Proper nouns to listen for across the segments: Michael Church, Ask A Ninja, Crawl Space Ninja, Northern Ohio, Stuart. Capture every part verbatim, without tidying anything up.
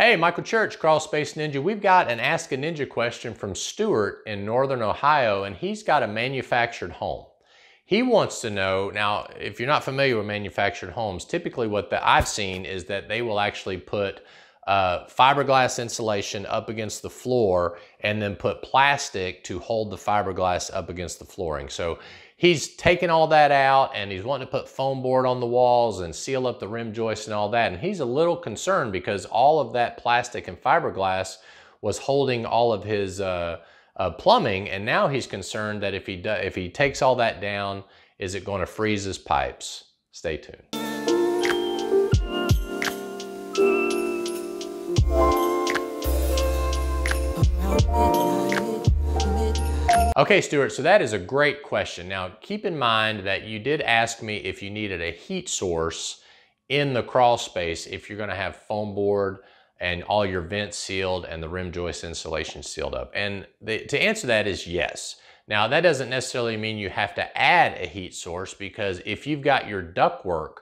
Hey, Michael Church, Crawl Space Ninja. We've got an Ask a Ninja question from Stuart in Northern Ohio, and he's got a manufactured home. He wants to know, now, if you're not familiar with manufactured homes, typically what the, I've seen is that they will actually put uh, fiberglass insulation up against the floor and then put plastic to hold the fiberglass up against the flooring. So he's taken all that out and he's wanting to put foam board on the walls and seal up the rim joists and all that. And he's a little concerned because all of that plastic and fiberglass was holding all of his uh, uh, plumbing. And now he's concerned that if he, do, if he takes all that down, is it going to freeze his pipes? Stay tuned. Okay, Stuart, so that is a great question. Now, keep in mind that you did ask me if you needed a heat source in the crawl space if you're gonna have foam board and all your vents sealed and the rim joist insulation sealed up. And the, to answer that is yes. Now, that doesn't necessarily mean you have to add a heat source, because if you've got your ductwork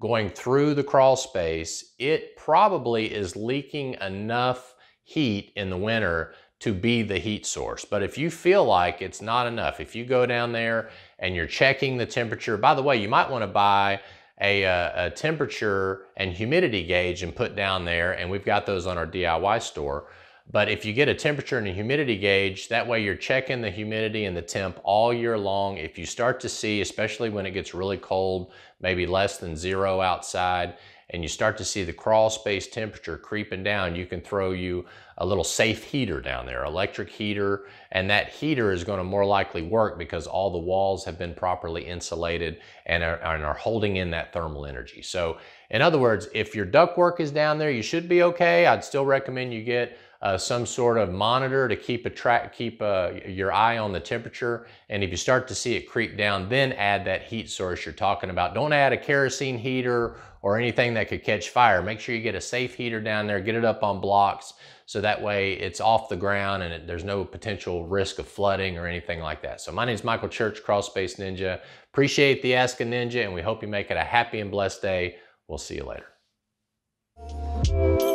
going through the crawl space, it probably is leaking enough heat in the winter to be the heat source. But if you feel like it's not enough, if you go down there and you're checking the temperature, by the way, you might wanna buy a, a, a temperature and humidity gauge and put down there, and we've got those on our D I Y store. But if you get a temperature and a humidity gauge, that way you're checking the humidity and the temp all year long. If you start to see, especially when it gets really cold, maybe less than zero outside, and you start to see the crawl space temperature creeping down, you can throw you a little safe heater down there, electric heater, and that heater is gonna more likely work because all the walls have been properly insulated and are, and are holding in that thermal energy. So in other words, if your ductwork is down there, you should be okay. I'd still recommend you get uh, some sort of monitor to keep a track, keep uh, your eye on the temperature. And if you start to see it creep down, then add that heat source you're talking about. Don't add a kerosene heater or anything that could catch fire. Make sure you get a safe heater down there, get it up on blocks, so that way it's off the ground and it, there's no potential risk of flooding or anything like that. So my name is Michael Church, Crawl Space Ninja. Appreciate the Ask a Ninja, and we hope you make it a happy and blessed day. We'll see you later.